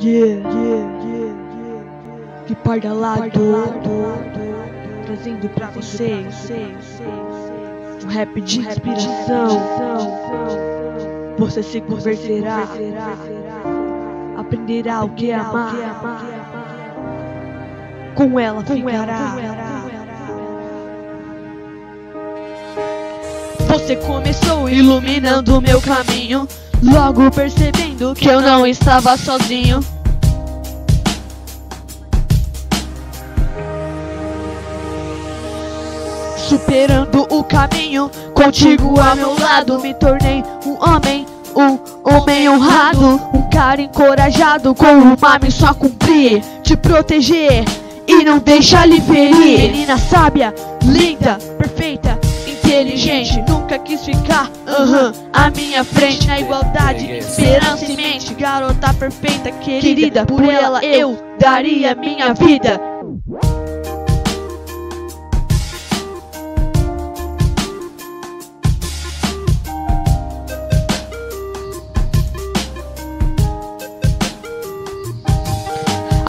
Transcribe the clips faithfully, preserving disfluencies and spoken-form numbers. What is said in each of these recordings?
Yeah, yeah, yeah, yeah. Guepardo Alado, trazendo pra vocês um rap de inspiração. Você se converterá, aprenderá o que é amar. Com ela ficará. Você começou iluminando o meu caminho, logo percebendo que eu não estava sozinho. Superando o caminho, contigo a meu lado, me tornei um homem, um homem honrado, um cara encorajado, com uma missão a cumprir, te proteger e não deixar lhe ferir. Menina sábia, linda, perfeita, inteligente, nunca quis ficar uhum, à minha frente. Na igualdade, esperança em mente, garota perfeita, querida, por ela eu daria minha vida.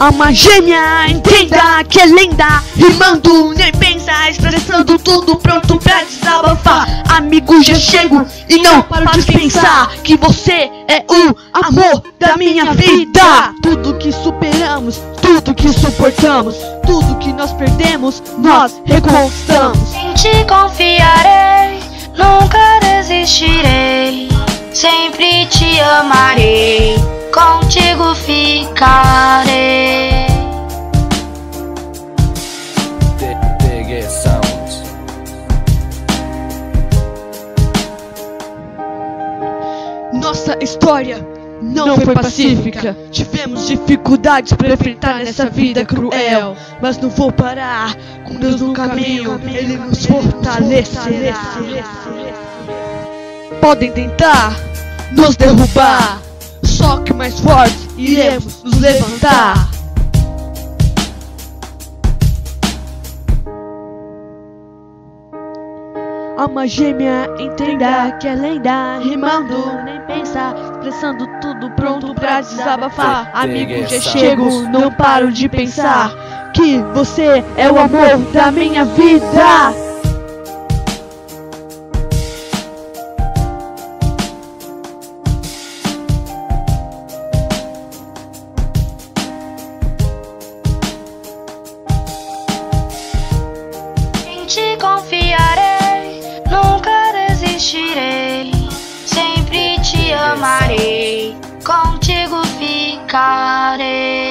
Alma gêmea, entenda que é linda, rimando, nem pensa, expressando tudo, pronto pra desabafar. Amigo, já chego e não paro de pensar que você é o amor da minha vida. Tudo que superamos, tudo que suportamos, tudo que nós perdemos, nós reconquistamos. Em ti confiarei, nunca desistirei, sempre te amarei, contigo ficarei. Nossa história não, não foi pacífica. pacífica Tivemos dificuldades para enfrentar nessa vida cruel, mas não vou parar. Com Deus no caminho, caminho Ele nos fortalecerá. Podem tentar nos derrubar, só que mais fortes iremos nos levantar. Alma gêmea, entenda que é linda, rimando, nem pensa, expressando tudo, pronto pra desabafar. Amigo, já chego, não paro de pensar que você é o amor da minha vida. Te confiarei, nunca desistirei, sempre te amarei, contigo ficarei.